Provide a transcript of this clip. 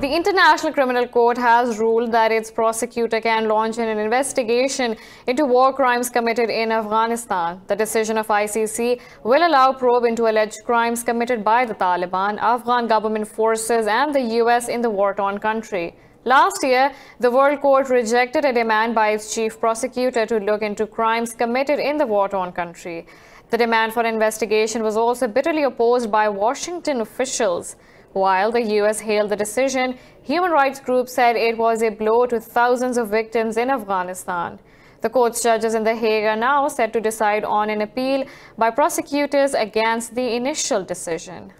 The International Criminal Court has ruled that its prosecutor can launch an investigation into war crimes committed in Afghanistan. The decision of ICC will allow probe into alleged crimes committed by the Taliban, Afghan government forces and the US in the war-torn country. Last year, the World Court rejected a demand by its chief prosecutor to look into crimes committed in the war-torn country. The demand for investigation was also bitterly opposed by Washington officials. While the US hailed the decision, human rights groups said it was a blow to thousands of victims in Afghanistan. The court's judges in The Hague are now set to decide on an appeal by prosecutors against the initial decision.